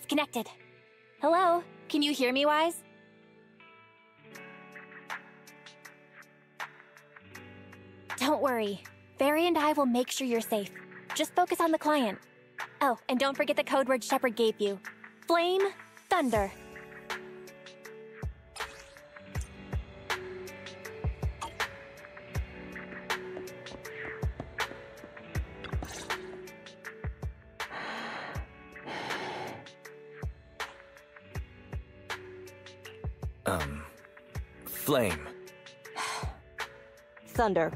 is connected. Hello? Can you hear me, Wise? Don't worry. Barry and I will make sure you're safe. Just focus on the client. Oh, and don't forget the code word Shepherd gave you. Flame, thunder. Flame. Thunder.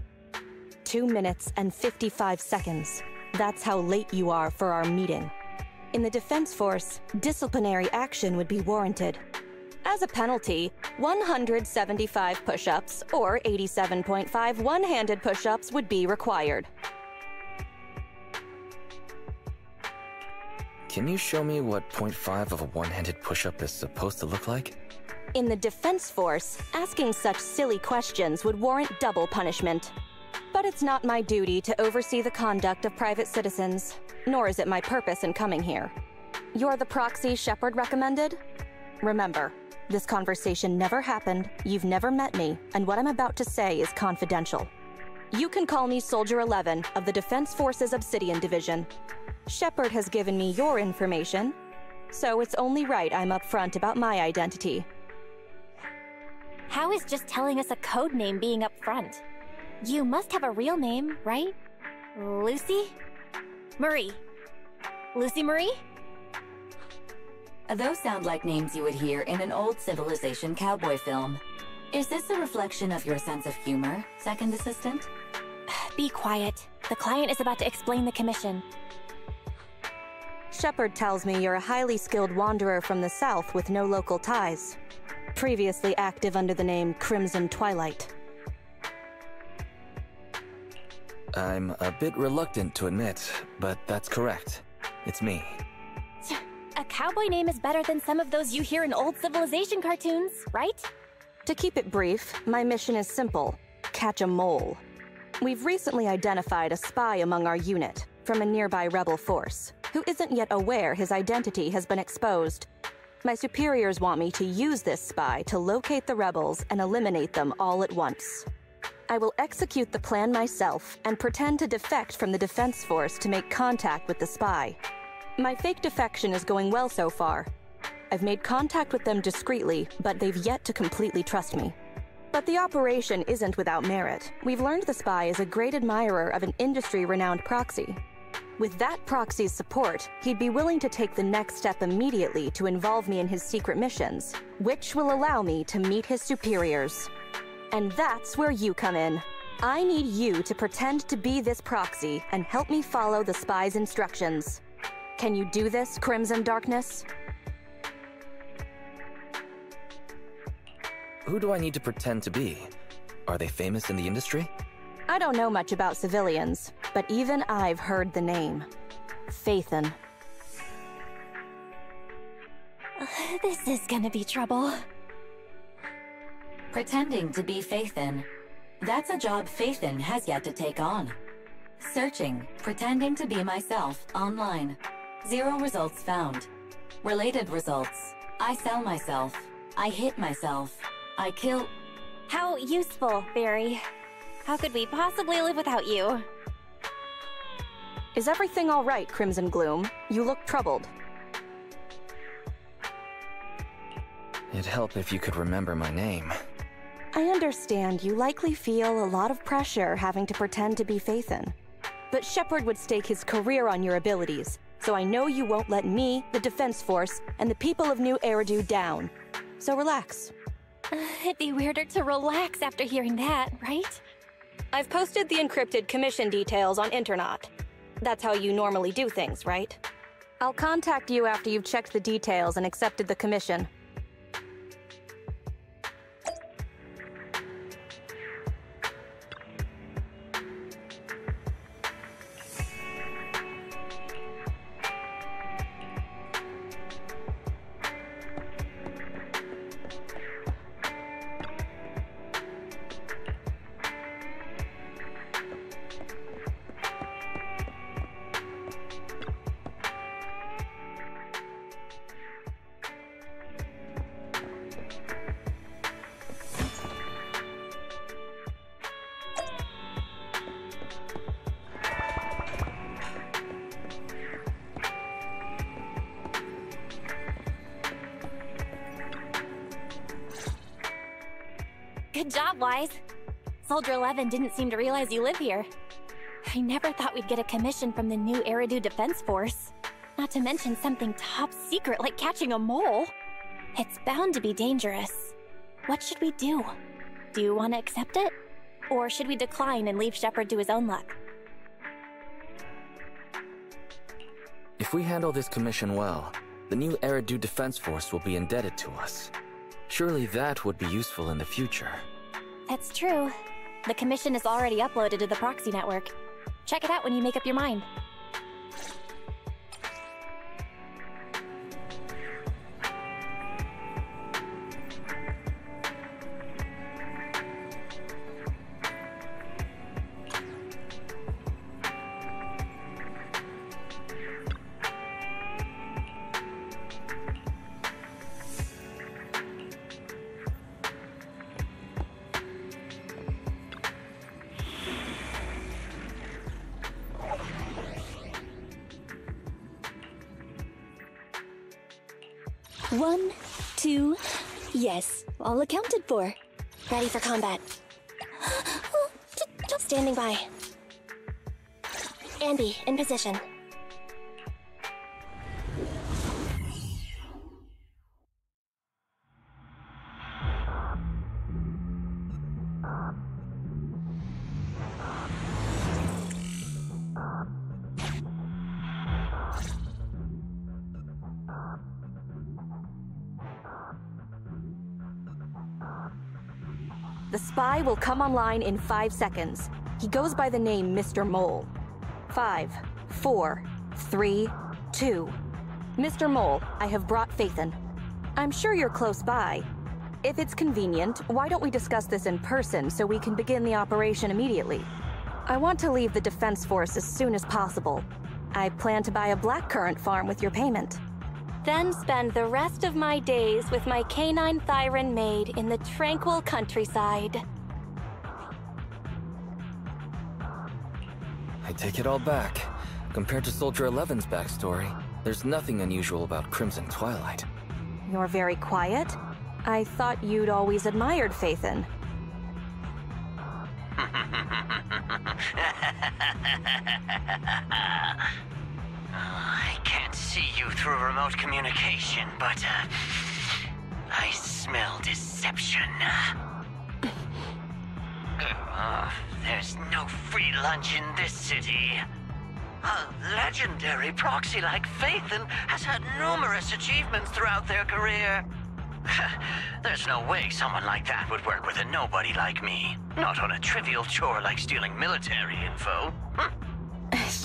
2 minutes and 55 seconds. That's how late you are for our meeting. In the Defense Force, disciplinary action would be warranted. As a penalty, 175 push-ups or 87.5 one-handed push-ups would be required. Can you show me what 0.5 of a one-handed push-up is supposed to look like? In the Defense Force, asking such silly questions would warrant double punishment. But it's not my duty to oversee the conduct of private citizens, nor is it my purpose in coming here. You're the proxy Shepherd recommended? Remember, this conversation never happened, you've never met me, and what I'm about to say is confidential. You can call me Soldier 11 of the Defense Forces Obsidian Division. Shepherd has given me your information, so it's only right I'm upfront about my identity. How is just telling us a code name being upfront? You must have a real name, right? Lucy? Marie. Lucy Marie? Those sound like names you would hear in an old civilization cowboy film. Is this a reflection of your sense of humor, Second Assistant? Be quiet. The client is about to explain the commission. Shepherd tells me you're a highly skilled wanderer from the South with no local ties. Previously active under the name Crimson Twilight. I'm a bit reluctant to admit, but that's correct. It's me. A cowboy name is better than some of those you hear in old civilization cartoons, right? To keep it brief, my mission is simple. Catch a mole. We've recently identified a spy among our unit from a nearby rebel force, who isn't yet aware his identity has been exposed. My superiors want me to use this spy to locate the rebels and eliminate them all at once. I will execute the plan myself and pretend to defect from the Defense Force to make contact with the spy. My fake defection is going well so far. I've made contact with them discreetly, but they've yet to completely trust me. But the operation isn't without merit. We've learned the spy is a great admirer of an industry-renowned proxy. With that proxy's support, he'd be willing to take the next step immediately to involve me in his secret missions, which will allow me to meet his superiors. And that's where you come in. I need you to pretend to be this proxy and help me follow the spy's instructions. Can you do this, Crimson Darkness? Who do I need to pretend to be? Are they famous in the industry? I don't know much about civilians, but even I've heard the name. Phaethon. This is gonna be trouble. Pretending to be Phaethon. That's a job Phaethon has yet to take on. Searching, pretending to be myself, online. 0 results found. Related results. I sell myself. I hit myself. I kill... How useful, Barry. How could we possibly live without you? Is everything all right, Crimson Gloom? You look troubled. It'd help if you could remember my name. I understand you likely feel a lot of pressure having to pretend to be Phaethon. But Shepherd would stake his career on your abilities, so I know you won't let me, the Defense Force, and the people of New Eridu down. So relax. It'd be weirder to relax after hearing that, right? I've posted the encrypted commission details on Internaut. That's how you normally do things, right? I'll contact you after you've checked the details and accepted the commission. Good job, Wise. Soldier 11 didn't seem to realize you live here. I never thought we'd get a commission from the New Eridu Defense Force. Not to mention something top secret like catching a mole. It's bound to be dangerous. What should we do? Do you want to accept it? Or should we decline and leave Shepherd to his own luck? If we handle this commission well, the New Eridu Defense Force will be indebted to us. Surely that would be useful in the future. That's true. The commission is already uploaded to the proxy network. Check it out when you make up your mind. One, two, yes, all accounted for. Ready for combat. Standing by. Ambi, in position. The spy will come online in 5 seconds. He goes by the name Mr. Mole. 5, 4, 3, 2. Mr. Mole, I have brought Phaethon. I'm sure you're close by. If it's convenient, why don't we discuss this in person so we can begin the operation immediately? I want to leave the Defense Force as soon as possible. I plan to buy a blackcurrant farm with your payment. Then spend the rest of my days with my canine Thyron maid in the tranquil countryside. I take it all back. Compared to Soldier 11's backstory, there's nothing unusual about Crimson Twilight. You're very quiet. I thought you'd always admired Phaethon. Through remote communication, but I smell deception. There's no free lunch in this city. A legendary proxy like Phaethon has had numerous achievements throughout their career. There's no way someone like that would work with a nobody like me. Not on a trivial chore like stealing military info.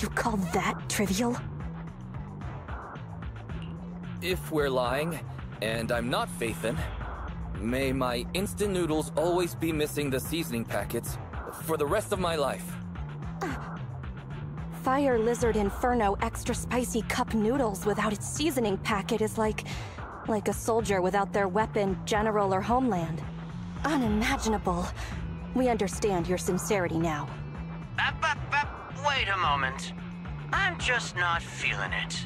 You call that trivial? If we're lying, and I'm not Phaethon, may my instant noodles always be missing the seasoning packets for the rest of my life. Fire Lizard Inferno extra spicy cup noodles without its seasoning packet is like a soldier without their weapon, general, or homeland. Unimaginable. We understand your sincerity now. Wait a moment. I'm just not feeling it.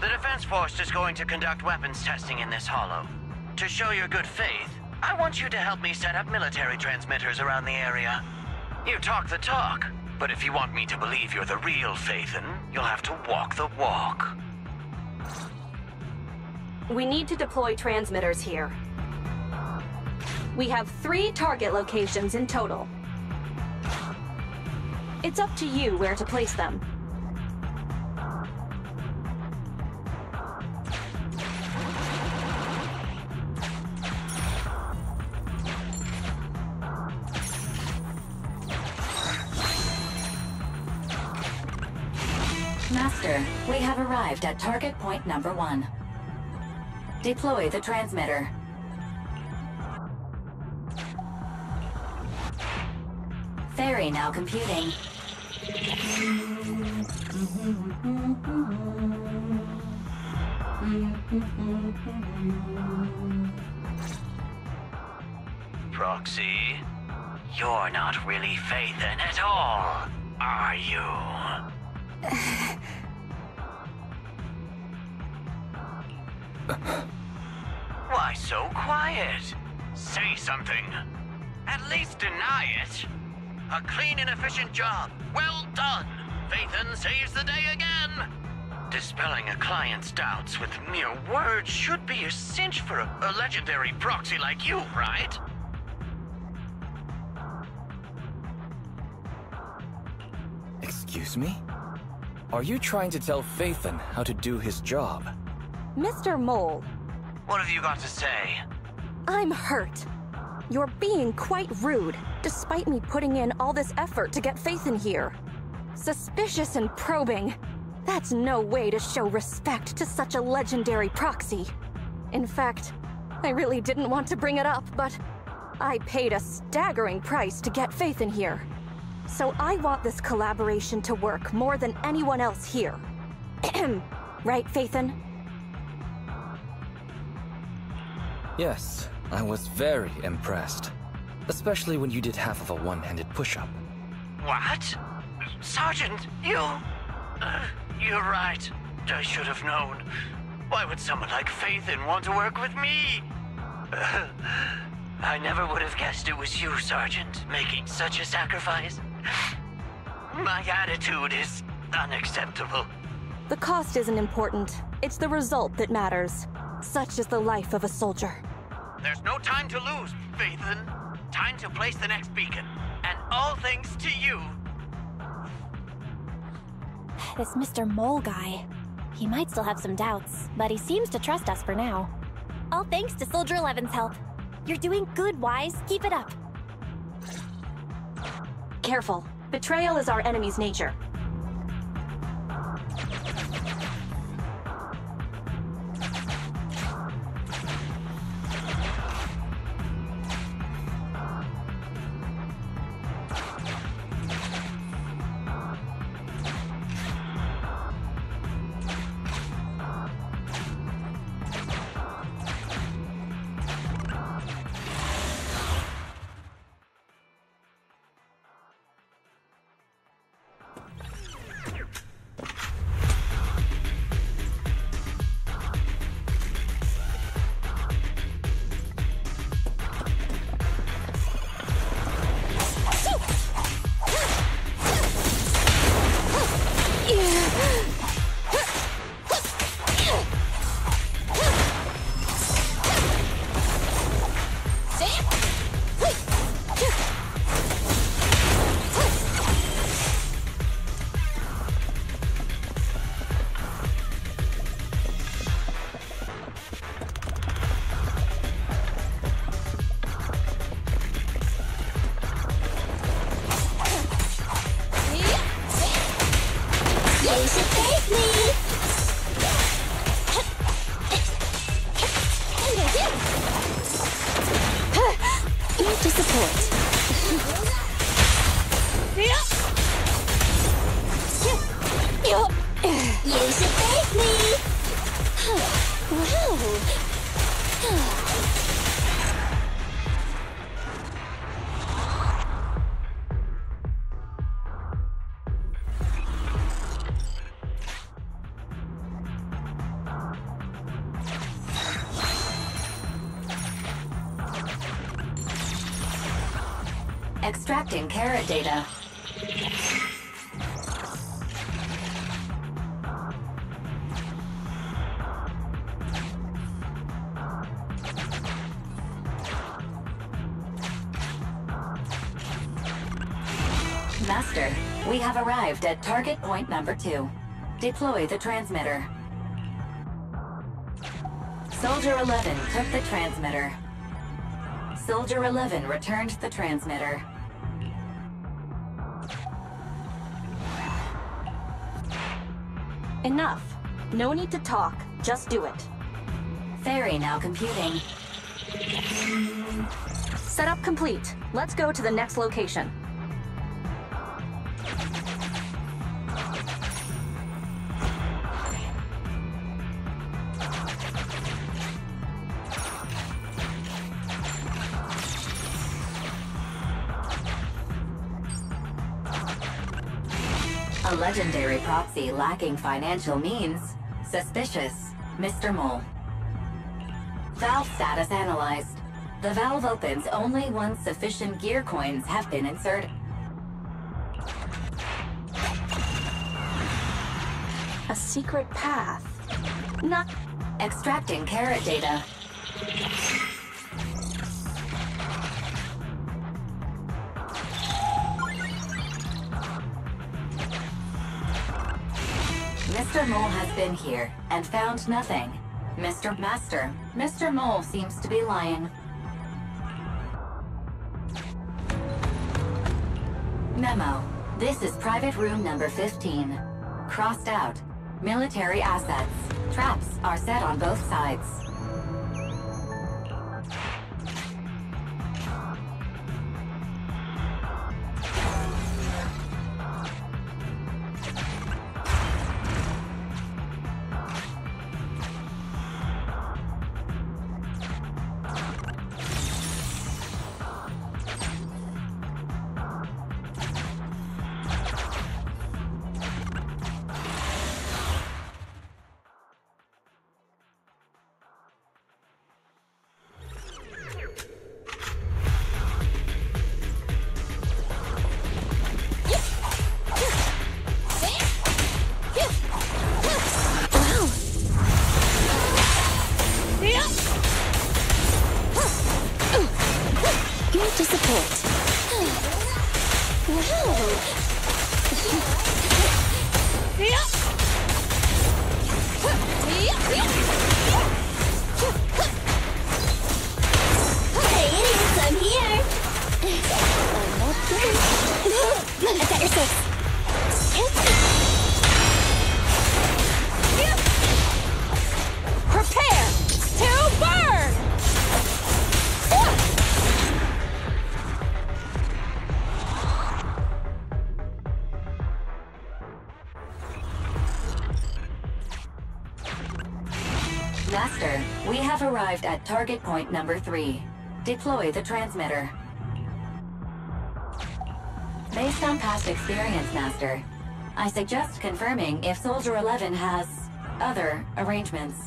The Defense Force is going to conduct weapons testing in this hollow. To show your good faith, I want you to help me set up military transmitters around the area. You talk the talk, but if you want me to believe you're the real Phaethon, you'll have to walk the walk. We need to deploy transmitters here. We have 3 target locations in total. It's up to you where to place them. Master, we have arrived at target point number 1. Deploy the transmitter. Ferry now computing. Proxy, you're not really Phaethon at all, are you? Why so quiet? Say something. At least deny it. A clean and efficient job. Well done. Phaethon saves the day again. Dispelling a client's doubts with mere words should be a cinch for a legendary proxy like you, right? Excuse me? Are you trying to tell Phaethon how to do his job? Mr. Mole. What have you got to say? I'm hurt. You're being quite rude, despite me putting in all this effort to get Phaethon here. Suspicious and probing. That's no way to show respect to such a legendary proxy. In fact, I really didn't want to bring it up, but I paid a staggering price to get Phaethon here. So I want this collaboration to work more than anyone else here. Right, Phaethon? Yes, I was very impressed. Especially when you did half of a one-handed push-up. What? Sergeant, you... you're right. I should have known. Why would someone like Phaethon want to work with me? I never would have guessed it was you, Sergeant, making such a sacrifice. My attitude is unacceptable. The cost isn't important. It's the result that matters. Such is the life of a soldier. There's no time to lose, Phaethon. Time to place the next beacon. And all thanks to you. This Mr. Mole guy. He might still have some doubts, but he seems to trust us for now. All thanks to Soldier 11's help. You're doing good, Wise. Keep it up. Careful. Betrayal is our enemy's nature. Extracting carrot data. Master, we have arrived at target point number 2. Deploy the transmitter. Soldier 11 took the transmitter. Soldier 11 returned the transmitter. Enough. No need to talk. Just do it. Ferry now computing. Setup complete. Let's go to the next location. A legendary proxy lacking financial means. Suspicious, Mr. Mole. Valve status analyzed. The valve opens only once sufficient gear coins have been inserted. A secret path. Not extracting carrot data. Mr. Mole has been here and found nothing. Mr. Mole seems to be lying. Memo. This is private room number 15. Crossed out. Military assets. Traps are set on both sides. Arrived at target point number 3. Deploy the transmitter. Based on past experience, Master, I suggest confirming if Soldier 11 has other arrangements.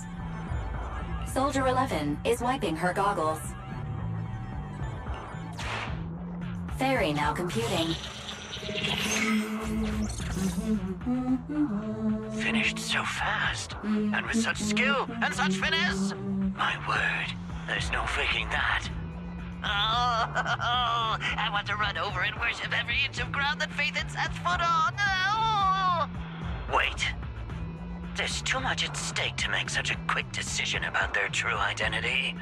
Soldier 11 is wiping her goggles. Fairy now computing. Finished so fast, and with such skill and such finesse. My word, there's no faking that. Oh, I want to run over and worship every inch of ground that Phaethon sets foot on. Oh. Wait. There's too much at stake to make such a quick decision about their true identity.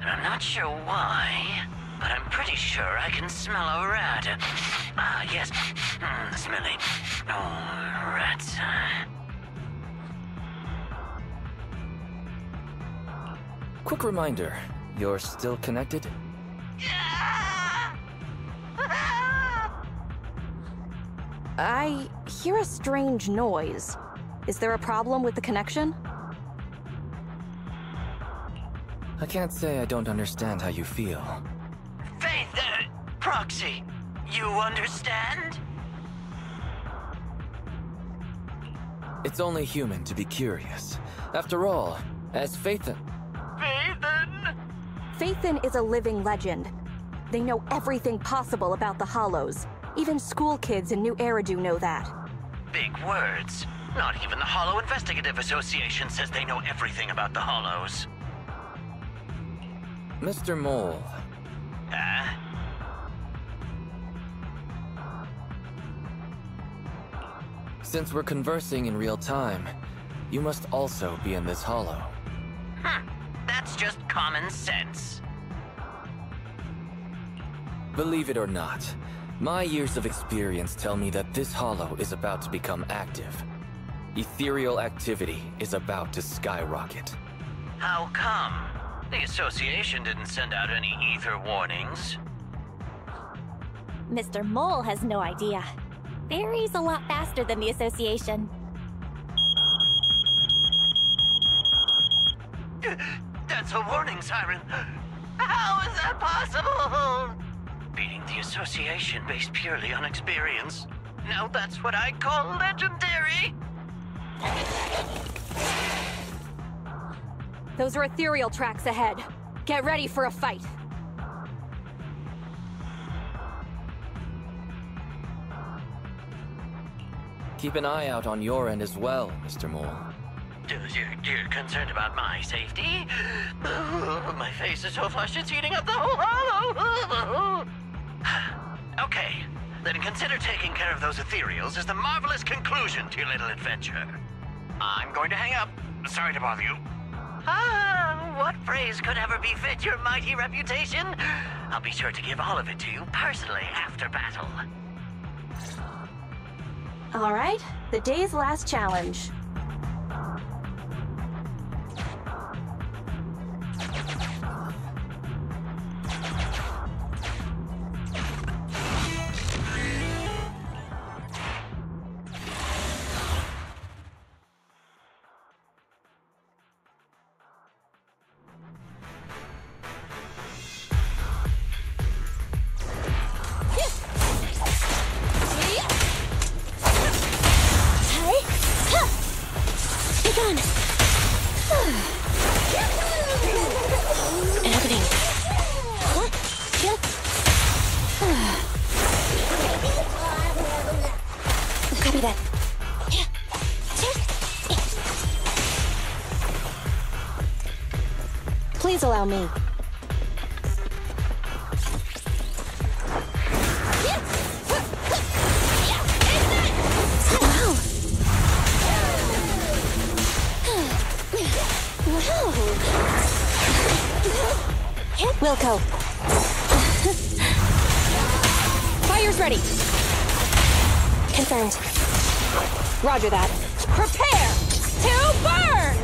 And I'm not sure why, but I'm pretty sure I can smell a rat. Ah, yes. Smelly. Oh, rats. Quick reminder, you're still connected? I hear a strange noise. Is there a problem with the connection? I can't say I don't understand how you feel. Faith, Proxy, you understand? It's only human to be curious. After all, as Phaethon... Phaethon is a living legend. They know everything possible about the Hollows. Even school kids in New Eridu know that. Big words. Not even the Hollow Investigative Association says they know everything about the Hollows. Mr. Mole. Huh? Since we're conversing in real time, you must also be in this Hollow. Huh. That's just common sense. Believe it or not, my years of experience tell me that this Hollow is about to become active. Ethereal activity is about to skyrocket. How come? The Association didn't send out any ether warnings. Mr. Mole has no idea. Barry's a lot faster than the Association. That's a warning siren! How is that possible? Beating the Association based purely on experience. Now that's what I call legendary! Those are ethereal tracks ahead. Get ready for a fight! Keep an eye out on your end as well, Mr. Mole. You're concerned about my safety? My face is so flushed it's eating up the whole hollow! Okay, then consider taking care of those ethereals as the marvelous conclusion to your little adventure. I'm going to hang up. Sorry to bother you. Ah, what praise could ever befit your mighty reputation? I'll be sure to give all of it to you personally after battle. Alright, the day's last challenge. Allow me. Wilco. Fire's ready. Confirmed. Roger that. Prepare to burn!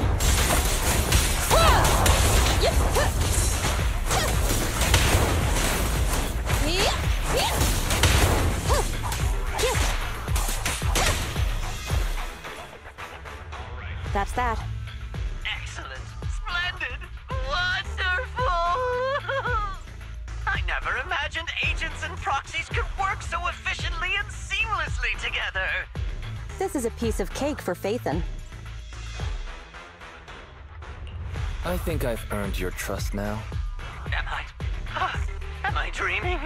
That's that. Excellent. Splendid. Wonderful. I never imagined agents and proxies could work so efficiently and seamlessly together. This is a piece of cake for Phaethon. I think I've earned your trust now. Am I dreaming?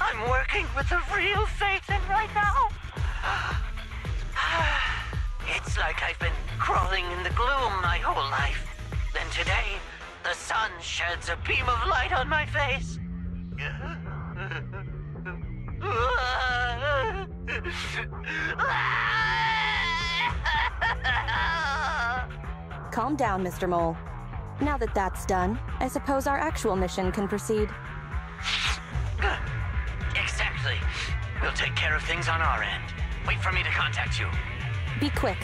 I'm working with a real Phaethon right now. It's like I've been crawling in the gloom my whole life. Then today, the sun sheds a beam of light on my face. Calm down, Mr. Mole. Now that that's done, I suppose our actual mission can proceed. Exactly. We'll take care of things on our end. Wait for me to contact you. Be quick.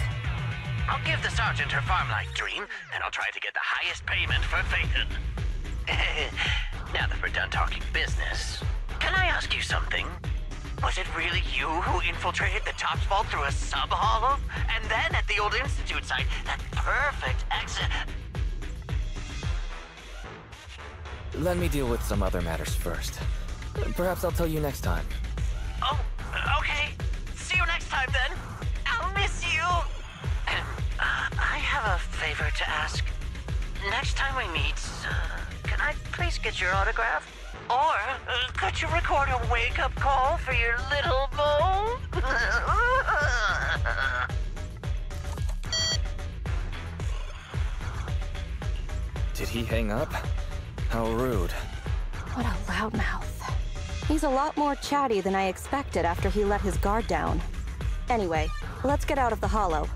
I'll give the sergeant her farm life dream, and I'll try to get the highest payment for Phaethon. Now that we're done talking business, can I ask you something? Was it really you who infiltrated the Top's Vault through a sub-hollow? And then at the old Institute site, that perfect exit... Let me deal with some other matters first. Perhaps I'll tell you next time. Oh, okay. See you next time, then. I'll miss you. I have a favor to ask. Next time we meet, can I please get your autograph? Or could you record a wake-up call for your little mole? Did he hang up? How rude. What a loudmouth. He's a lot more chatty than I expected after he let his guard down. Anyway, let's get out of the hollow.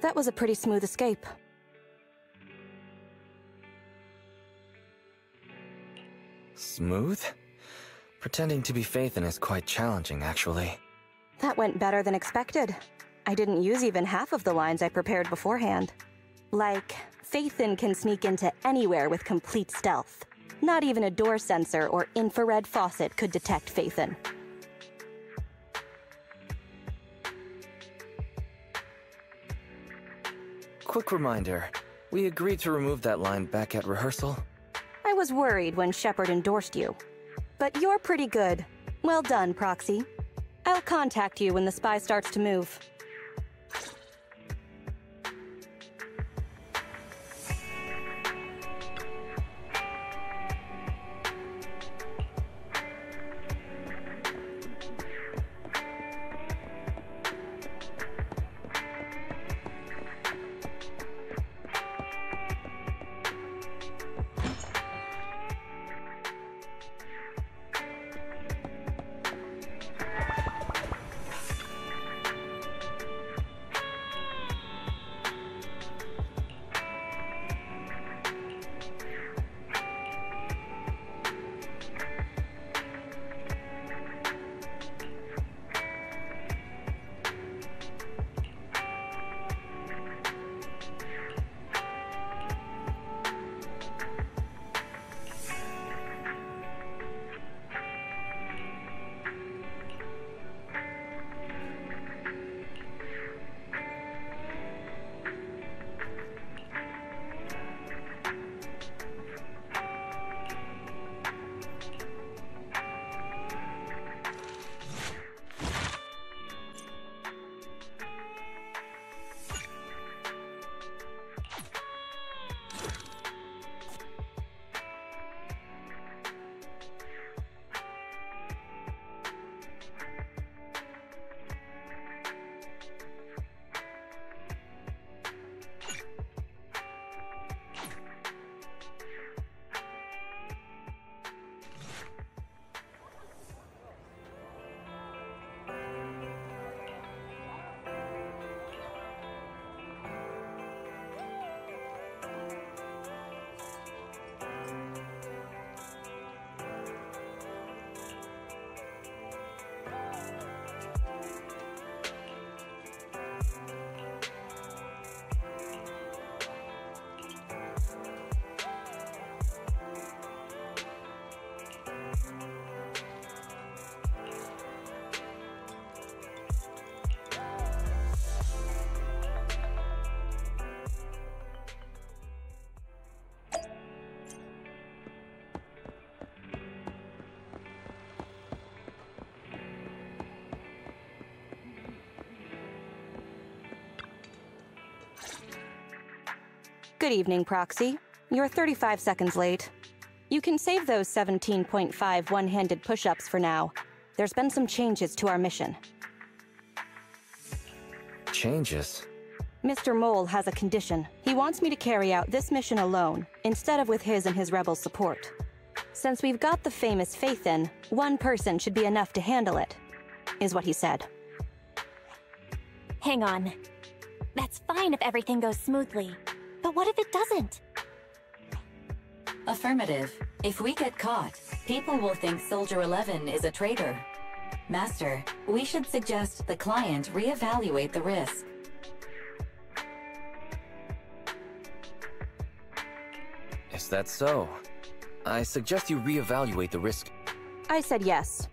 That was a pretty smooth escape. Smooth? Pretending to be Phaethon is quite challenging, actually. That went better than expected. I didn't use even half of the lines I prepared beforehand. Like, Phaethon can sneak into anywhere with complete stealth. Not even a door sensor or infrared faucet could detect Phaethon. Quick reminder, we agreed to remove that line back at rehearsal. I was worried when Shepherd endorsed you, but you're pretty good. Well done, Proxy. I'll contact you when the spy starts to move. Good evening, Proxy. You're 35 seconds late. You can save those 17.5 one-handed push-ups for now. There's been some changes to our mission. Changes? Mr. Mole has a condition. He wants me to carry out this mission alone, instead of with his and his rebel support. Since we've got the famous Phaethon, one person should be enough to handle it, is what he said. Hang on. That's fine if everything goes smoothly. But what if it doesn't? Affirmative. If we get caught, people will think Soldier 11 is a traitor. Master, we should suggest the client reevaluate the risk. Is that so? I suggest you reevaluate the risk. I said yes.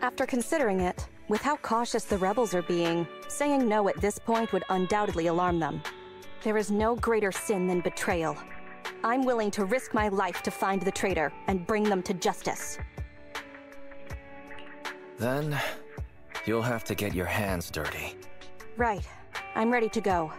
After considering it, with how cautious the rebels are being, saying no at this point would undoubtedly alarm them. There is no greater sin than betrayal. I'm willing to risk my life to find the traitor and bring them to justice. Then, you'll have to get your hands dirty. Right. I'm ready to go.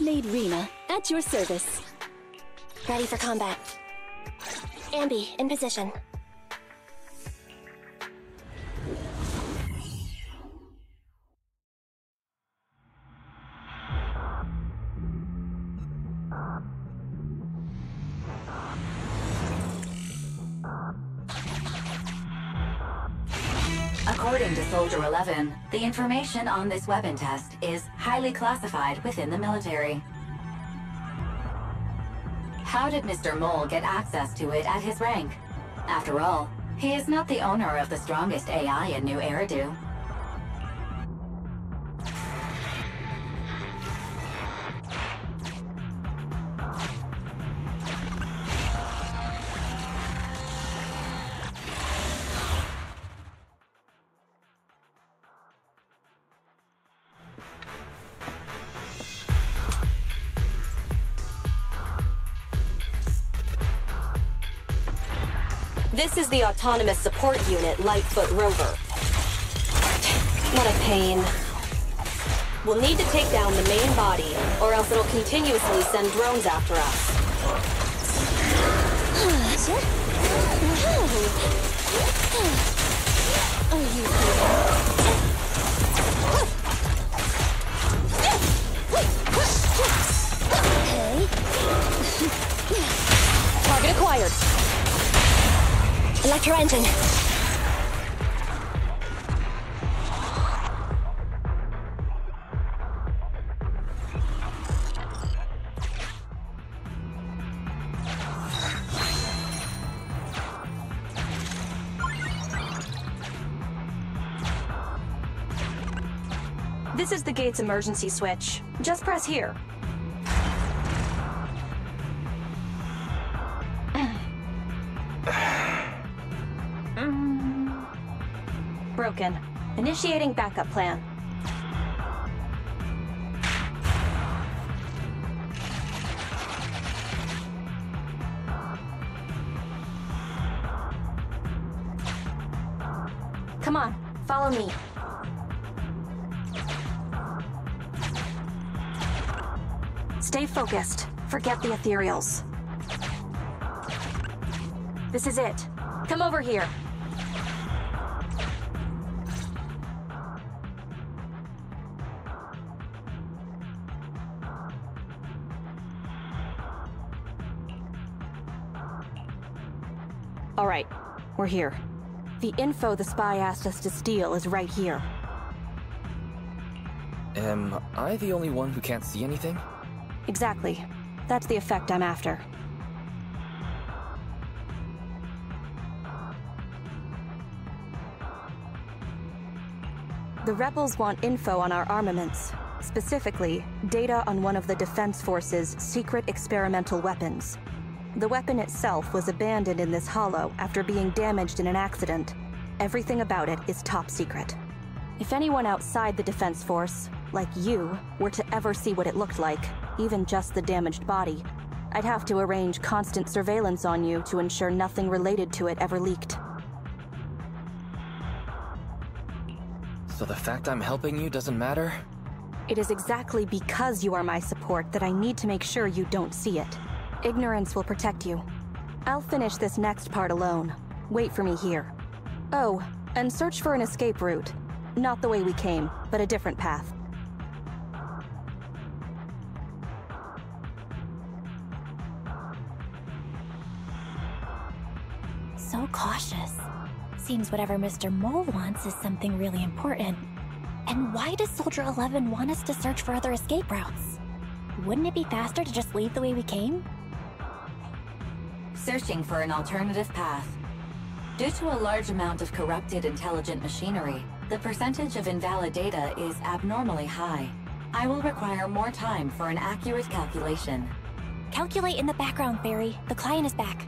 Maid Rina, at your service. Ready for combat. Ambi, in position. According to Soldier 11, the information on this weapon test is highly classified within the military. How did Mr. Mole get access to it at his rank? After all, he is not the owner of the strongest AI in New Eridu. This is the Autonomous Support Unit, Lightfoot Rover. What a pain. We'll need to take down the main body, or else it'll continuously send drones after us. Target acquired. Electro engine. This is the gate's emergency switch. Just press here. Broken. Initiating backup plan. Come on, follow me. Stay focused. Forget the ethereals. This is it. Come over here. All right, we're here. The info the spy asked us to steal is right here. Am I the only one who can't see anything? Exactly. That's the effect I'm after. The rebels want info on our armaments. Specifically, data on one of the Defense Force's secret experimental weapons. The weapon itself was abandoned in this hollow after being damaged in an accident. Everything about it is top secret. If anyone outside the Defense Force, like you, were to ever see what it looked like, even just the damaged body, I'd have to arrange constant surveillance on you to ensure nothing related to it ever leaked. So the fact I'm helping you doesn't matter? It is exactly because you are my support that I need to make sure you don't see it. Ignorance will protect you. I'll finish this next part alone. Wait for me here. Oh, and search for an escape route. Not the way we came, but a different path. So cautious. Seems whatever Mr. Mole wants is something really important. And why does Soldier 11 want us to search for other escape routes? Wouldn't it be faster to just leave the way we came? Searching for an alternative path. Due to a large amount of corrupted intelligent machinery, the percentage of invalid data is abnormally high. I will require more time for an accurate calculation. Calculate in the background, Barry. The client is back.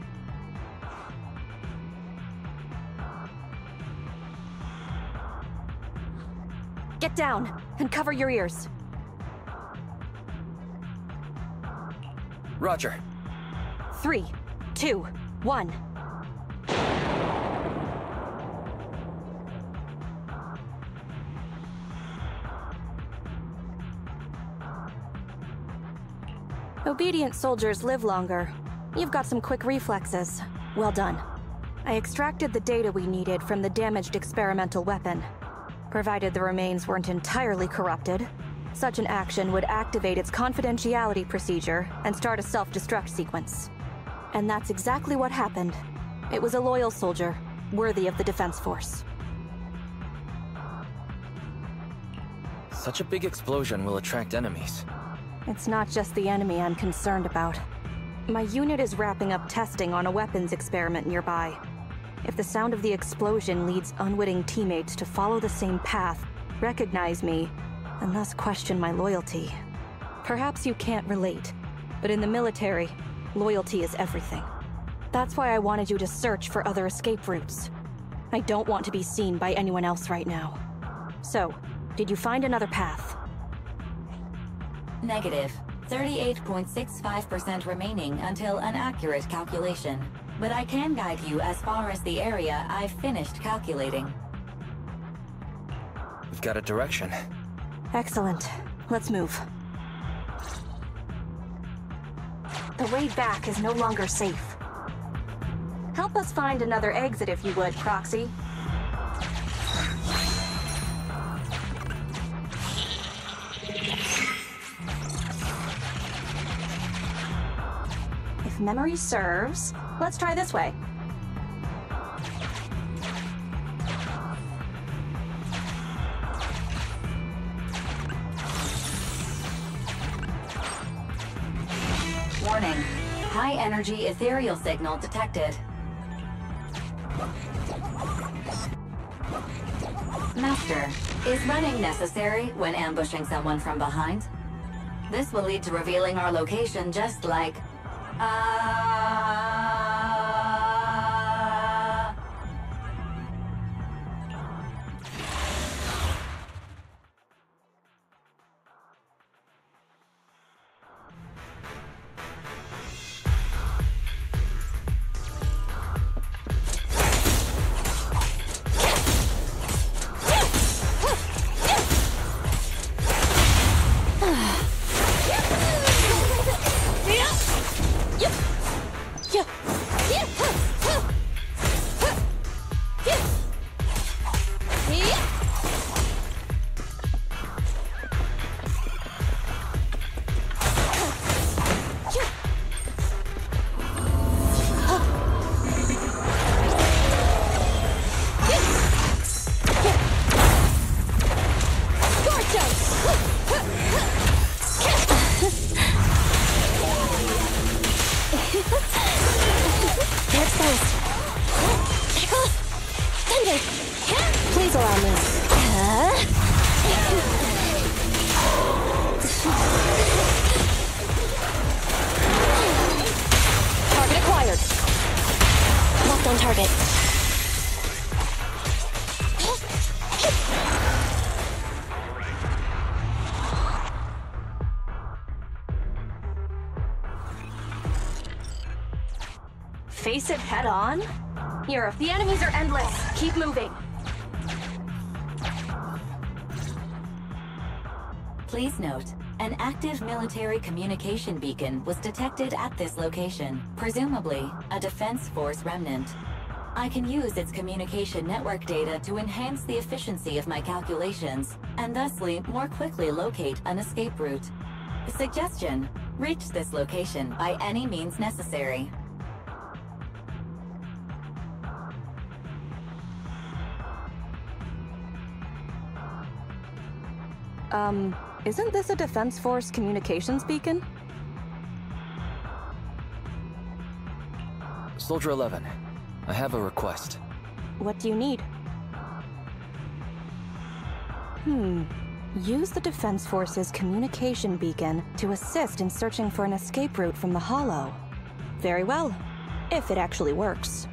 Get down and cover your ears. Roger. 3, 2, 1. Obedient soldiers live longer. You've got some quick reflexes. Well done. I extracted the data we needed from the damaged experimental weapon. Provided the remains weren't entirely corrupted, such an action would activate its confidentiality procedure and start a self-destruct sequence. And that's exactly what happened. It was a loyal soldier, worthy of the Defense Force. Such a big explosion will attract enemies. It's not just the enemy I'm concerned about. My unit is wrapping up testing on a weapons experiment nearby. If the sound of the explosion leads unwitting teammates to follow the same path, recognize me, and thus question my loyalty. Perhaps you can't relate, but in the military, loyalty is everything. That's why I wanted you to search for other escape routes. I don't want to be seen by anyone else right now. So, did you find another path? Negative. 38.65% remaining until an accurate calculation. But I can guide you as far as the area I've finished calculating. We've got a direction. Excellent. Let's move. The way back is no longer safe. Help us find another exit if you would, Proxy. If memory serves, let's try this way. Warning. High-energy ethereal signal detected. Master, is running necessary when ambushing someone from behind? This will lead to revealing our location just like... Face it head on? Europe, the enemies are endless. Keep moving. Please note, an active military communication beacon was detected at this location, presumably a defense force remnant. I can use its communication network data to enhance the efficiency of my calculations and thusly more quickly locate an escape route. Suggestion: reach this location by any means necessary. Isn't this a Defense Force communications beacon? Soldier 11, I have a request. What do you need? Use the Defense Force's communication beacon to assist in searching for an escape route from the Hollow. Very well, if it actually works.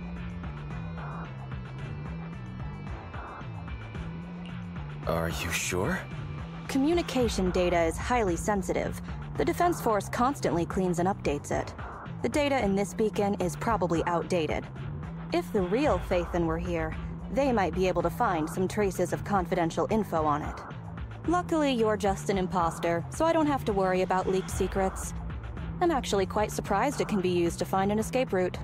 Are you sure? Communication data is highly sensitive. The Defense Force constantly cleans and updates it. The data in this beacon is probably outdated. If the real Phaethon were here, they might be able to find some traces of confidential info on it. Luckily, you're just an imposter, so I don't have to worry about leaked secrets. I'm actually quite surprised it can be used to find an escape route.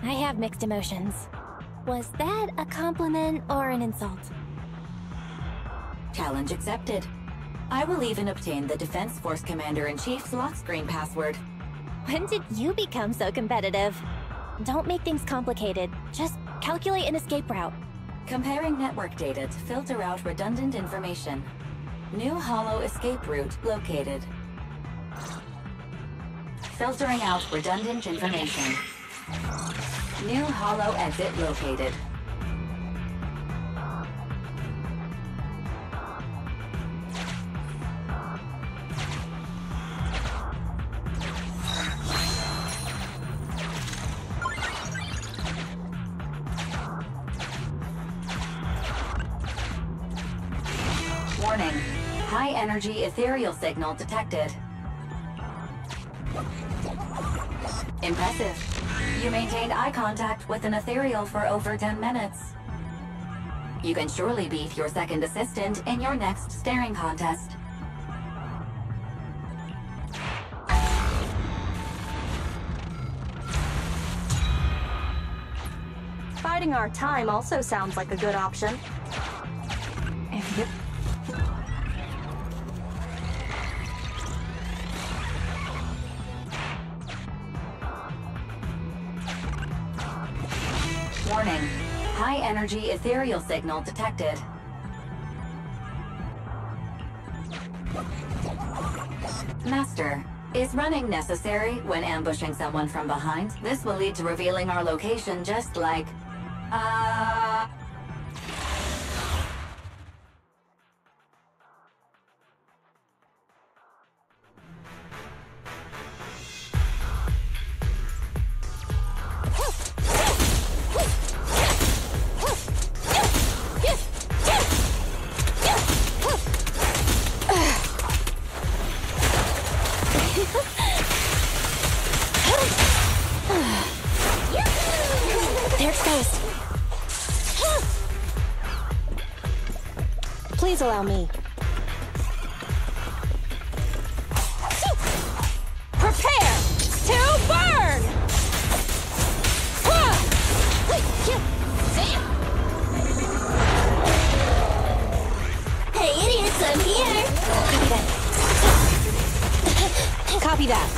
I have mixed emotions. Was that a compliment or an insult? Challenge accepted. I will even obtain the Defense Force Commander-in-Chief's lock screen password. When did you become so competitive? Don't make things complicated. Just calculate an escape route. Comparing network data to filter out redundant information. New hollow escape route located. Filtering out redundant information. New hollow exit located. Energy ethereal signal detected. Impressive. You maintained eye contact with an ethereal for over 10 minutes. You can surely beat your second assistant in your next staring contest. Biding our time also sounds like a good option. If you High energy ethereal signal detected. Master, is running necessary when ambushing someone from behind? This will lead to revealing our location just like... Please allow me. Prepare to burn! Hey, idiots, I'm here! Copy that. Copy that.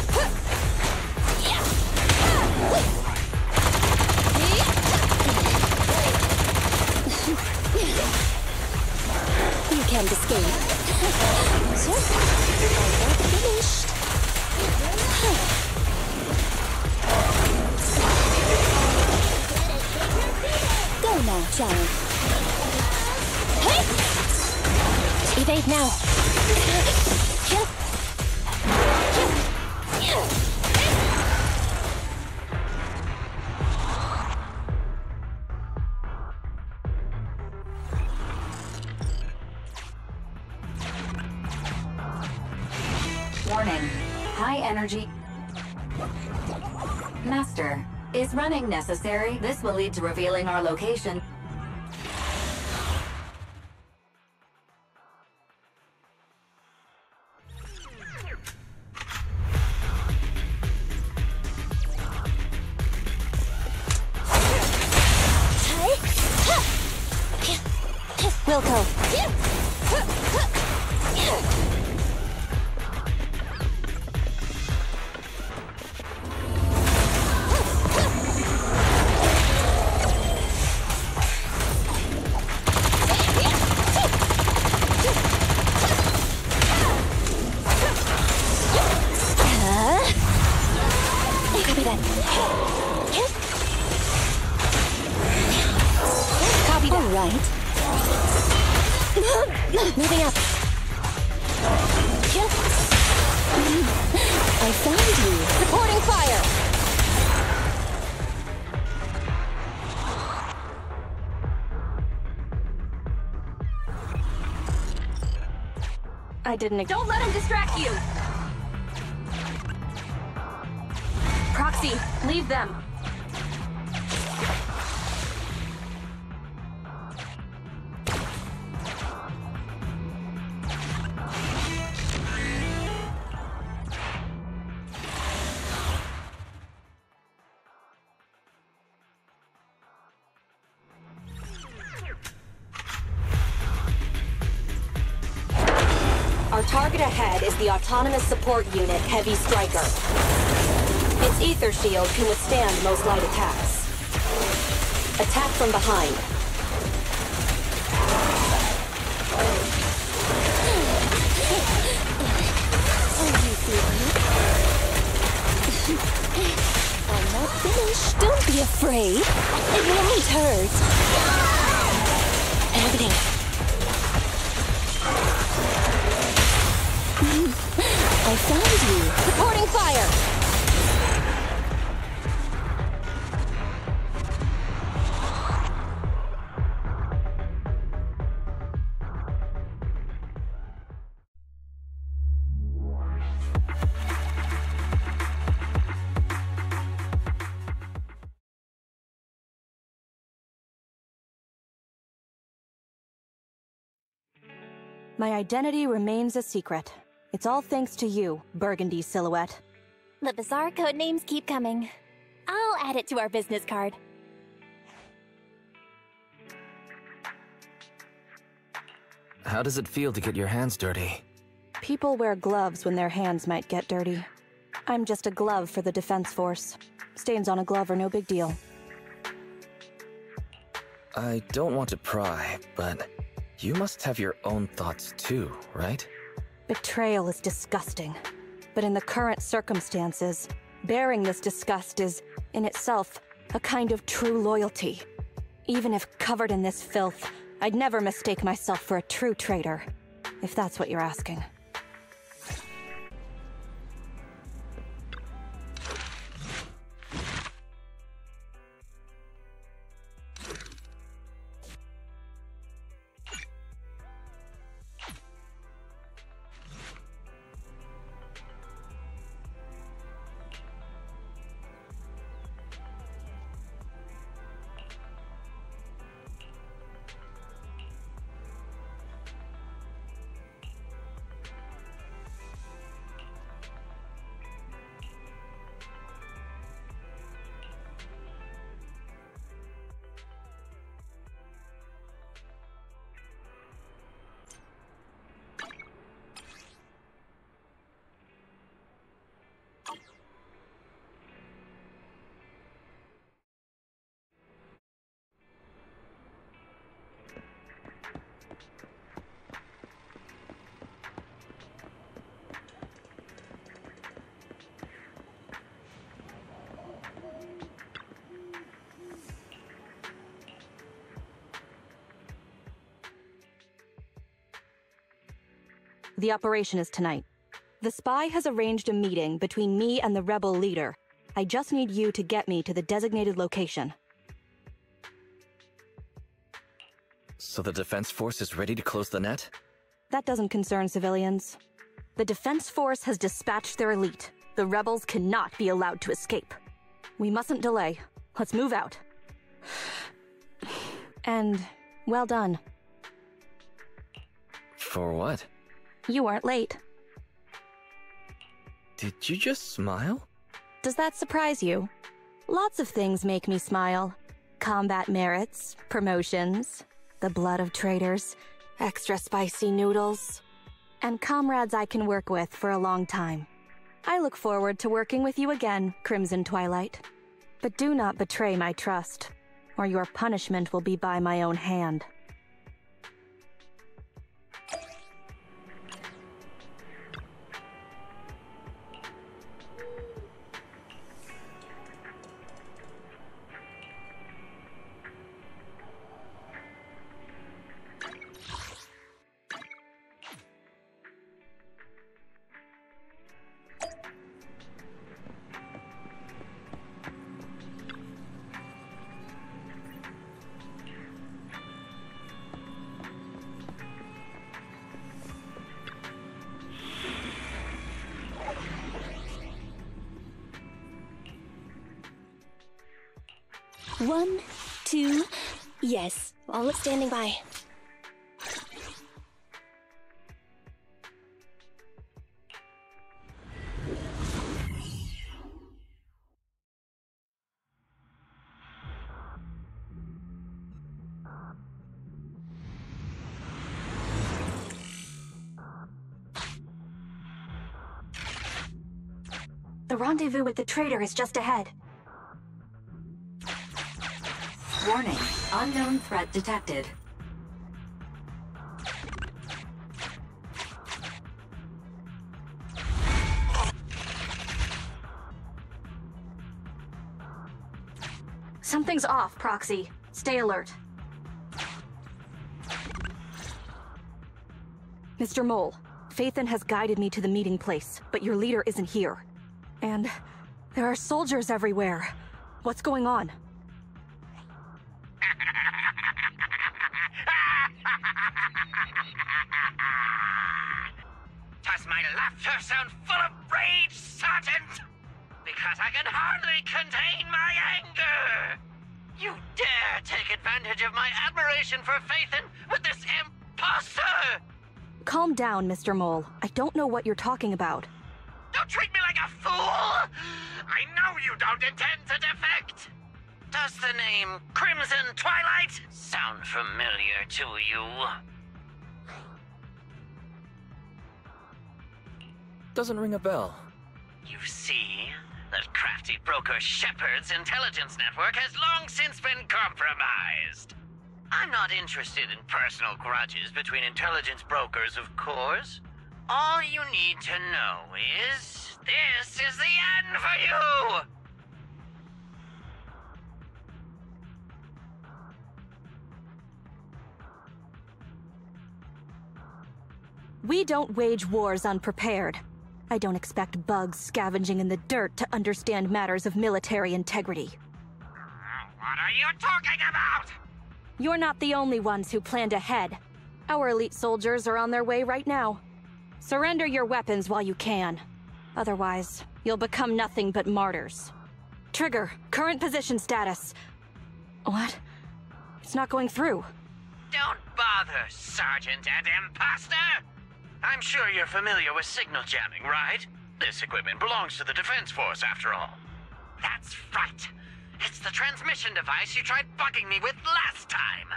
You can't escape. So, I'm finished. Go now, child. Hey! Evade now. Master, is running necessary? This will lead to revealing our location. Don't let him distract you! Proxy, leave them! Target ahead is the Autonomous Support Unit Heavy Striker. Its ether shield can withstand most light attacks. Attack from behind. I'm not finished. Don't be afraid. It won't hurt. Happening. I found you. Reporting fire. My identity remains a secret. It's all thanks to you, Burgundy Silhouette. The bizarre code names keep coming. I'll add it to our business card. How does it feel to get your hands dirty? People wear gloves when their hands might get dirty. I'm just a glove for the defense force. Stains on a glove are no big deal. I don't want to pry, but... you must have your own thoughts too, right? Betrayal is disgusting. But in the current circumstances, bearing this disgust is, in itself, a kind of true loyalty. Even if covered in this filth, I'd never mistake myself for a true traitor, if that's what you're asking. The operation is tonight. The spy has arranged a meeting between me and the rebel leader. I just need you to get me to the designated location. So the defense force is ready to close the net? That doesn't concern civilians. The defense force has dispatched their elite. The rebels cannot be allowed to escape. We mustn't delay. Let's move out. And well done. For what? You aren't late. Did you just smile? Does that surprise you? Lots of things make me smile. Combat merits, promotions, the blood of traitors, extra spicy noodles, and comrades I can work with for a long time. I look forward to working with you again, Crimson Twilight. But do not betray my trust, or your punishment will be by my own hand. One, two, yes. All is standing by. The rendezvous with the traitor is just ahead. Warning, unknown threat detected. Something's off, Proxy. Stay alert. Mr. Mole, Phaethon has guided me to the meeting place, but your leader isn't here. And there are soldiers everywhere. What's going on? Does my laughter sound full of rage, Sergeant? Because I can hardly contain my anger! You dare take advantage of my admiration for Phaethon with this imposter! Calm down, Mr. Mole. I don't know what you're talking about. Don't treat me like a fool! I know you don't intend to defect! Does the name Crimson Twilight sound familiar to you? Doesn't ring a bell. You see, that crafty broker Shepherd's intelligence network has long since been compromised. I'm not interested in personal grudges between intelligence brokers, of course. All you need to know is, this is the end for you! We don't wage wars unprepared. I don't expect bugs scavenging in the dirt to understand matters of military integrity. What are you talking about? You're not the only ones who planned ahead. Our elite soldiers are on their way right now. Surrender your weapons while you can. Otherwise, you'll become nothing but martyrs. Trigger, current position status. What? It's not going through. Don't bother, Sergeant and Imposter! I'm sure you're familiar with signal jamming, right? This equipment belongs to the Defense Force, after all. That's right! It's the transmission device you tried bugging me with last time!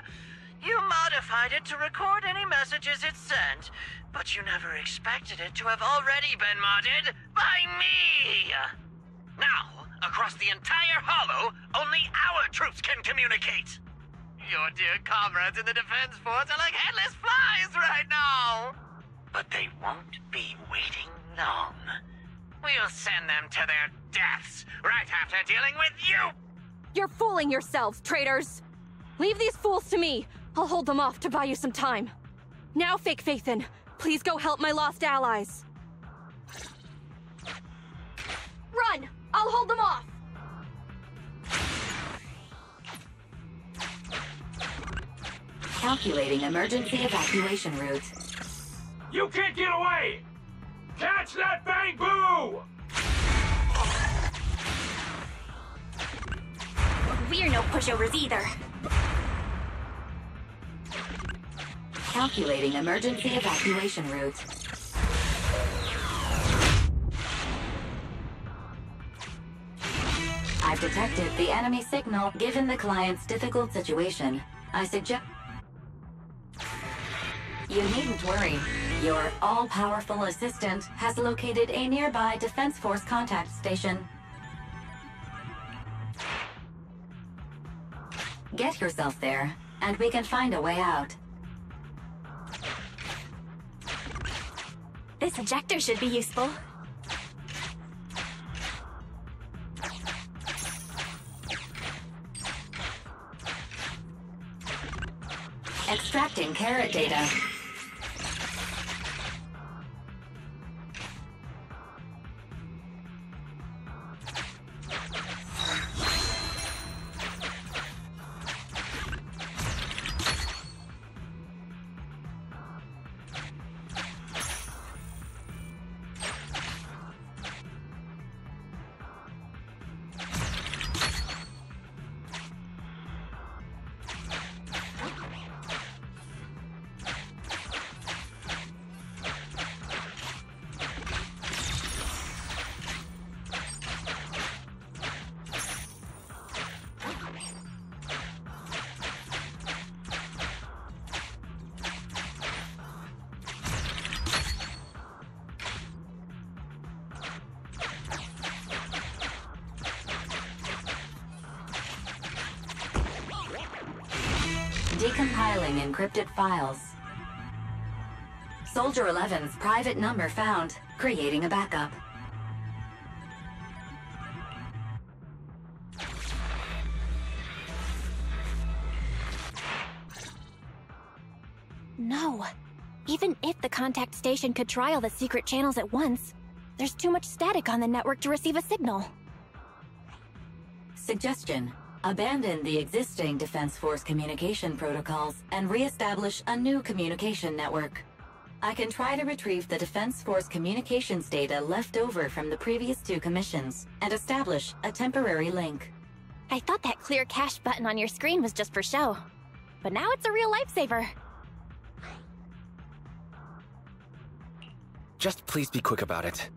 You modified it to record any messages it sent, but you never expected it to have already been modded by me! Now, across the entire Hollow, only our troops can communicate! Your dear comrades in the Defense Force are like headless flies right now! But they won't be waiting long. We'll send them to their deaths right after dealing with you! You're fooling yourselves, traitors! Leave these fools to me! I'll hold them off to buy you some time. Now, fake Phaethon, please go help my lost allies. Run! I'll hold them off! Calculating emergency evacuation route. You can't get away! Catch that bang-boo! We're no pushovers either. Calculating emergency evacuation route. I've detected the enemy signal. Given the client's difficult situation, I suggest... You needn't worry. Your all-powerful assistant has located a nearby Defense Force contact station. Get yourself there, and we can find a way out. This injector should be useful. Extracting carrot data. Decompiling encrypted files. Soldier 11's private number found. Creating a backup. No. Even if the contact station could trial the secret channels at once, there's too much static on the network to receive a signal. Suggestion: abandon the existing Defense Force communication protocols and re-establish a new communication network. I can try to retrieve the Defense Force communications data left over from the previous two commissions and establish a temporary link. I thought that clear cache button on your screen was just for show, but now it's a real lifesaver. Just please be quick about it.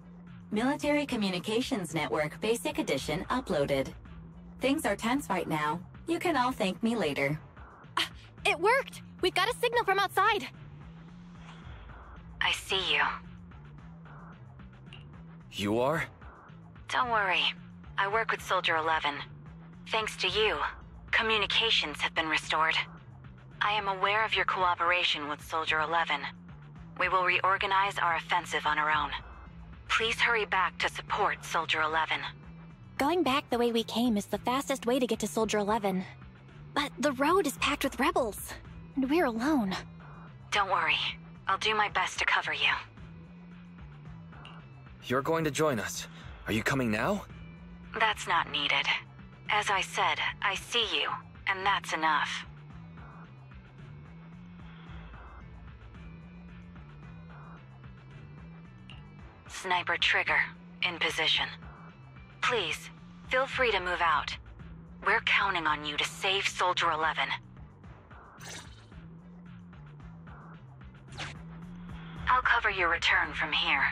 Military Communications Network Basic Edition uploaded. Things are tense right now. You can all thank me later. It worked! We've got a signal from outside! I see you. You are? Don't worry. I work with Soldier 11. Thanks to you, communications have been restored. I am aware of your cooperation with Soldier 11. We will reorganize our offensive on our own. Please hurry back to support Soldier 11. Going back the way we came is the fastest way to get to Soldier 11. But the road is packed with rebels, and we're alone. Don't worry. I'll do my best to cover you. You're going to join us. Are you coming now? That's not needed. As I said, I see you, and that's enough. Sniper Trigger, in position. Please, feel free to move out. We're counting on you to save Soldier 11. I'll cover your return from here.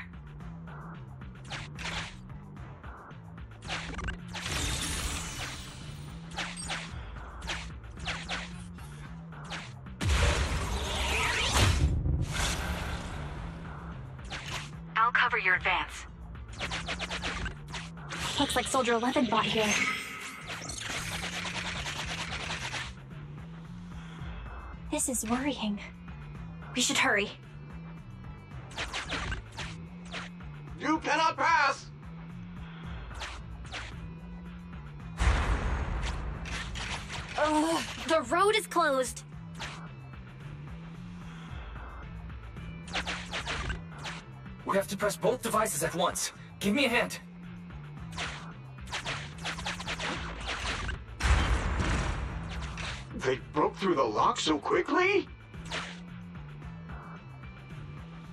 Your advance. Looks like Soldier 11 bot here. This is worrying. We should hurry. You cannot pass! The road is closed. We have to press both devices at once. Give me a hand. They broke through the lock so quickly?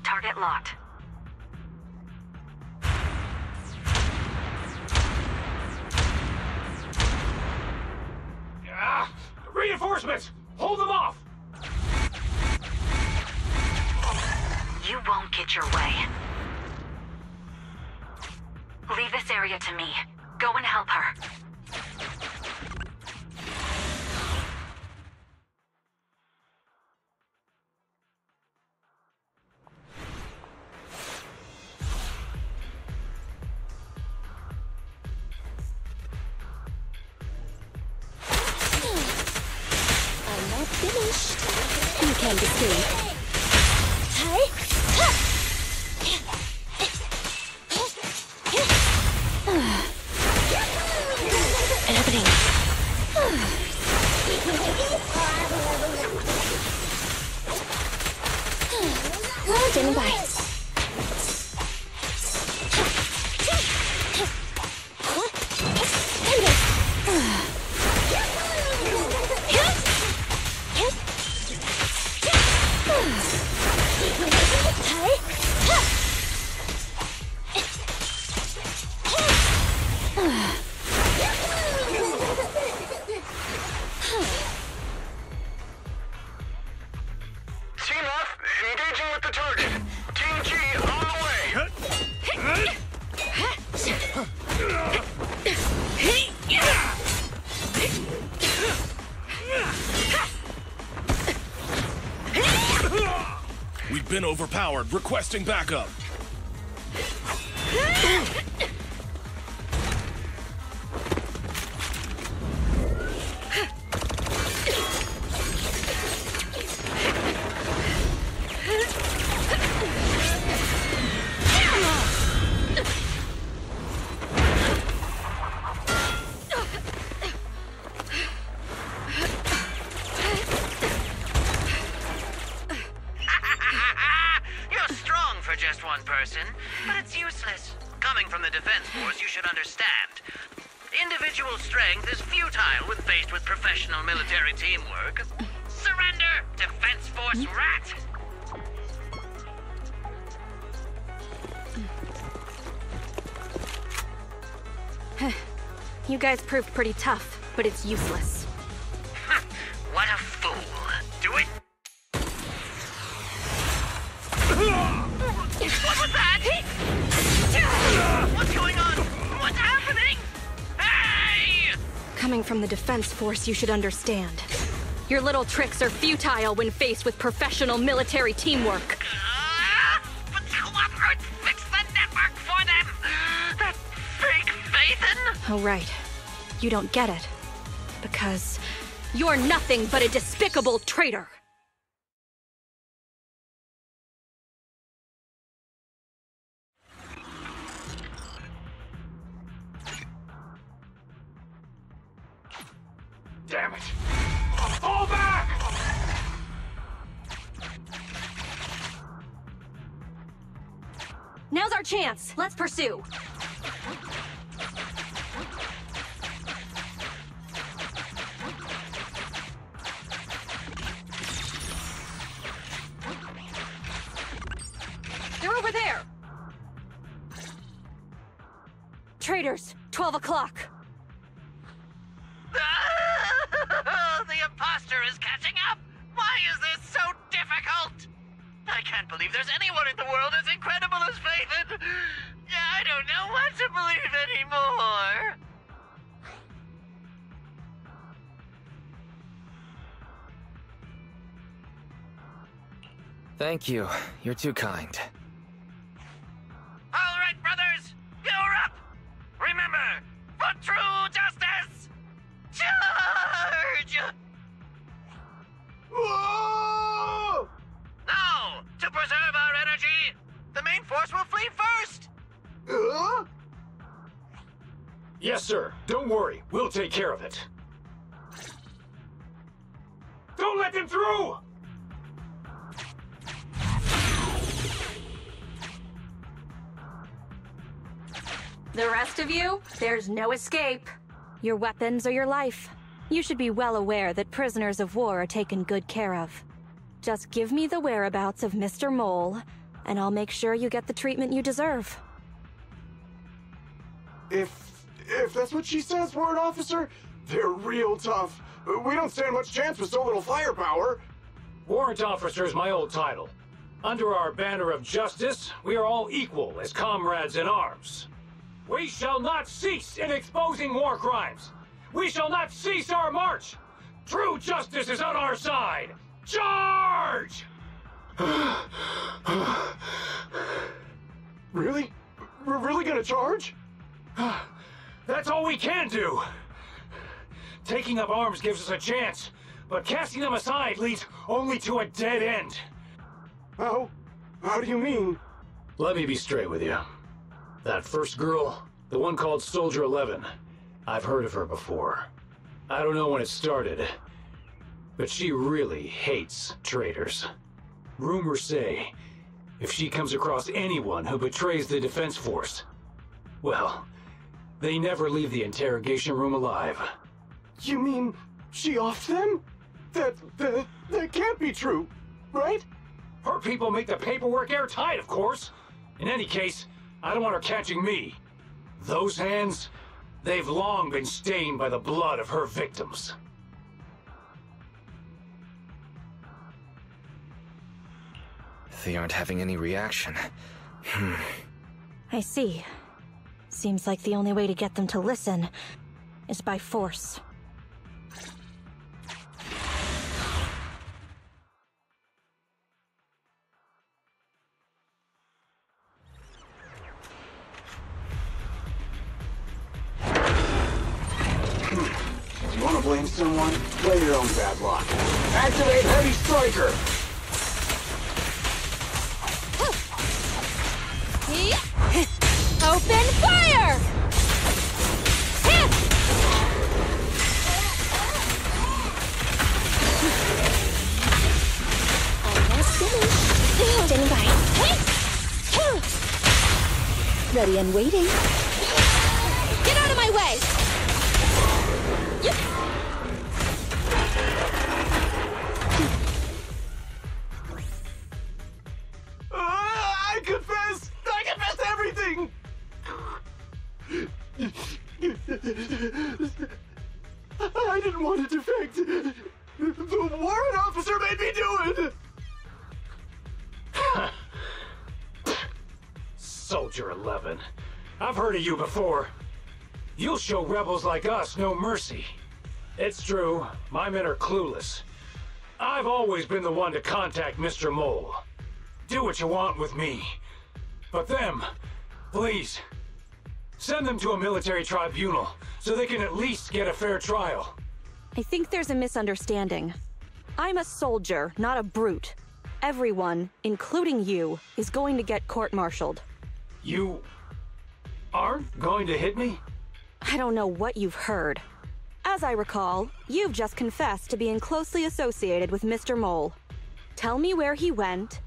Target locked. Reinforcements! Hold them off! You won't get your way. Leave this area to me. Go and help her. I'm not finished. You can be seen. Standing by. Overpowered, requesting backup. just one person, but it's useless. Coming from the Defense Force, you should understand. Individual strength is futile when faced with professional military teamwork. Surrender, Defense Force rat! You guys proved pretty tough, but it's useless. What a fool. Do it. What was that? What's going on? What's happening? Hey! Coming from the Defense Force, you should understand. Your little tricks are futile when faced with professional military teamwork. But how on earth fix the network for them? That fake Phaethon? Oh, right. You don't get it. Because you're nothing but a despicable traitor. Damn it. Fall back! Now's our chance. Let's pursue. They're over there. Traitors, 12 o'clock. The imposter is catching up! Why is this so difficult? I can't believe there's anyone in the world as incredible as Phaethon! I don't know what to believe anymore! Thank you. You're too kind. All right, brothers! You're up! Remember, for true justice, charge! Whoa! Now, to preserve our energy, the main force will flee first! Yes, sir. Don't worry. We'll take care of it. Don't let them through! The rest of you, there's no escape. Your weapons are your life. You should be well aware that prisoners of war are taken good care of. Just give me the whereabouts of Mr. Mole, and I'll make sure you get the treatment you deserve. If that's what she says, Warrant Officer, they're real tough. We don't stand much chance with so little firepower. Warrant Officer is my old title. Under our banner of justice, we are all equal as comrades in arms. We shall not cease in exposing war crimes! We shall not cease our march! True justice is on our side! Charge! Really? We're really gonna charge? That's all we can do! Taking up arms gives us a chance, but casting them aside leads only to a dead end. Oh? How do you mean? Let me be straight with you. That first girl, the one called Soldier 11, I've heard of her before. I don't know when it started, but she really hates traitors. Rumors say, if she comes across anyone who betrays the Defense Force, well, they never leave the interrogation room alive. You mean she offed them? That can't be true, right? Her people make the paperwork airtight, of course. In any case, I don't want her catching me. Those hands, they've long been stained by the blood of her victims. They aren't having any reaction. I see. Seems like the only way to get them to listen is by force. Blame someone, play your own bad luck. Activate Heavy Striker! Open fire! Almost finished. Standing by. Ready and waiting. Get out of my way! I confess! I confess everything! I didn't want to defect. The warrant officer made me do it! Soldier 11, I've heard of you before. You'll show rebels like us no mercy. It's true, my men are clueless. I've always been the one to contact Mr. Mole. Do what you want with me. But them, please, send them to a military tribunal so they can at least get a fair trial. I think there's a misunderstanding. I'm a soldier, not a brute. Everyone, including you, is going to get court-martialed. You aren't going to hit me? I don't know what you've heard. As I recall, you've just confessed to being closely associated with Mr. Mole. Tell me where he went,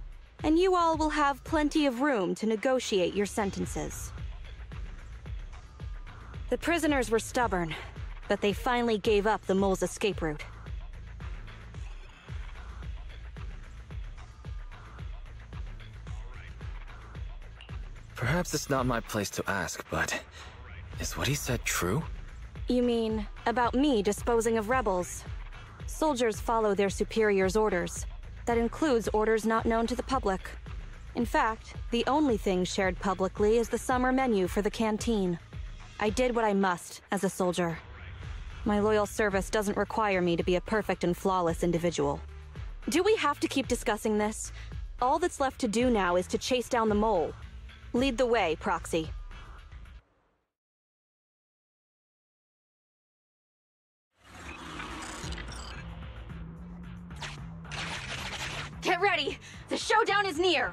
and you all will have plenty of room to negotiate your sentences. The prisoners were stubborn, but they finally gave up the Mole's escape route. Perhaps it's not my place to ask, but is what he said true? You mean, about me disposing of rebels? Soldiers follow their superiors' orders. That includes orders not known to the public. In fact, the only thing shared publicly is the summer menu for the canteen. I did what I must as a soldier. My loyal service doesn't require me to be a perfect and flawless individual. Do we have to keep discussing this? All that's left to do now is to chase down the Mole. Lead the way, Proxy. Get ready! The showdown is near!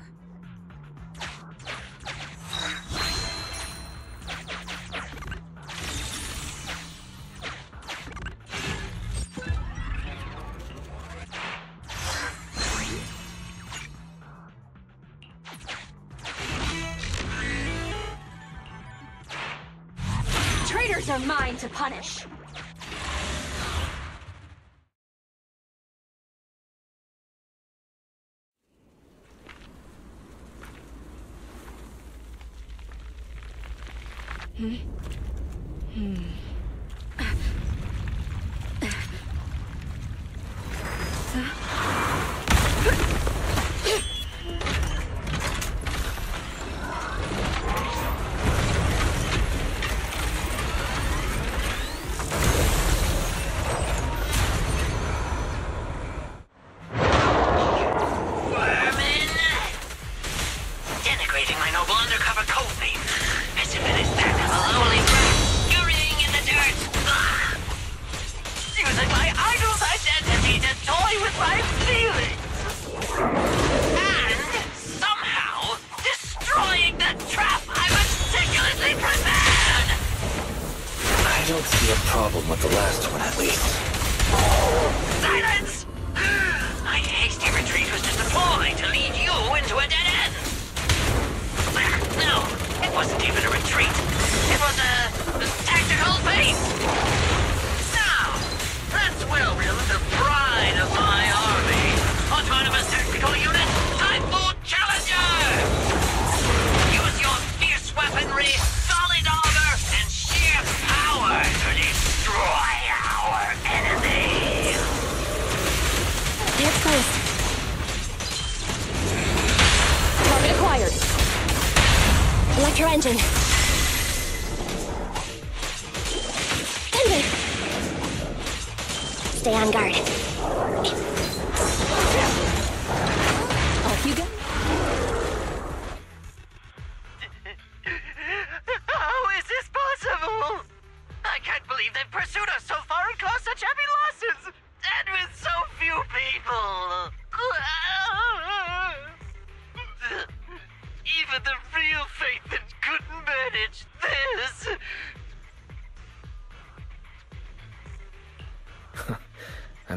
Traitors are mine to punish!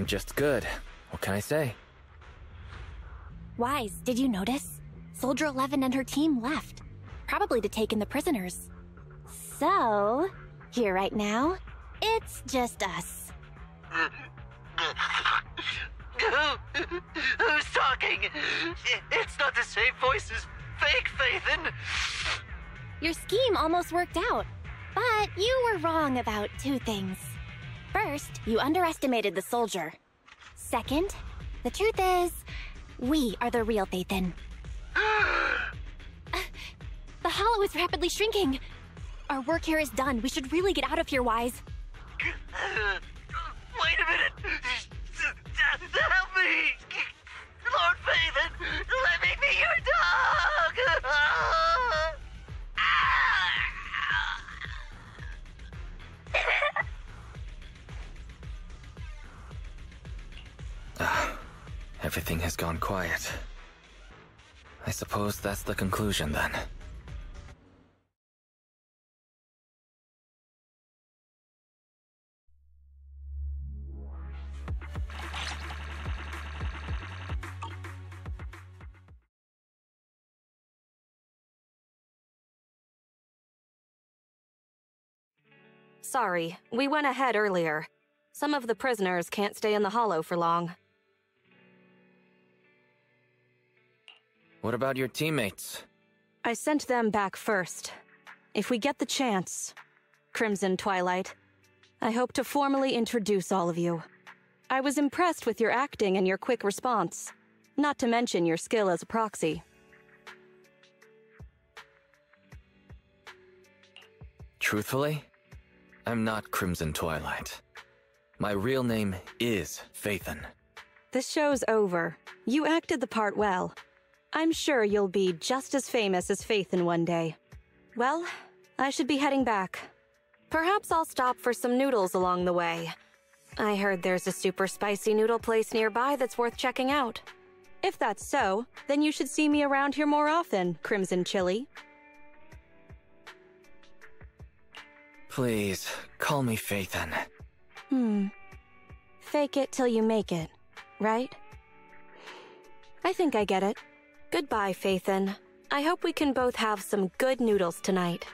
Just good. What can I say? Wise, did you notice? Soldier 11 and her team left. probably to take in the prisoners. So, here right now, it's just us. Who's talking? It's not the same voice as fake Phaethon. Your scheme almost worked out, but you were wrong about two things. First, you underestimated the soldier. Second, the truth is, we are the real Phaethon. The hollow is rapidly shrinking. Our work here is done. We should really get out of here, Wise. Wait a minute! Help me! Lord Phaethon, let me be your dog! Everything has gone quiet. I suppose that's the conclusion then. Sorry, we went ahead earlier. Some of the prisoners can't stay in the hollow for long. What about your teammates? I sent them back first. If we get the chance, Crimson Twilight, I hope to formally introduce all of you. I was impressed with your acting and your quick response, not to mention your skill as a proxy. Truthfully? I'm not Crimson Twilight. My real name is Phaethon. This show's over. You acted the part well. I'm sure you'll be just as famous as Phaethon one day. Well, I should be heading back. Perhaps I'll stop for some noodles along the way. I heard there's a super spicy noodle place nearby that's worth checking out. If that's so, then you should see me around here more often, Crimson Chili. Please, call me Phaethon. Fake it till you make it, right? I think I get it. Goodbye, Phaethon. I hope we can both have some good noodles tonight.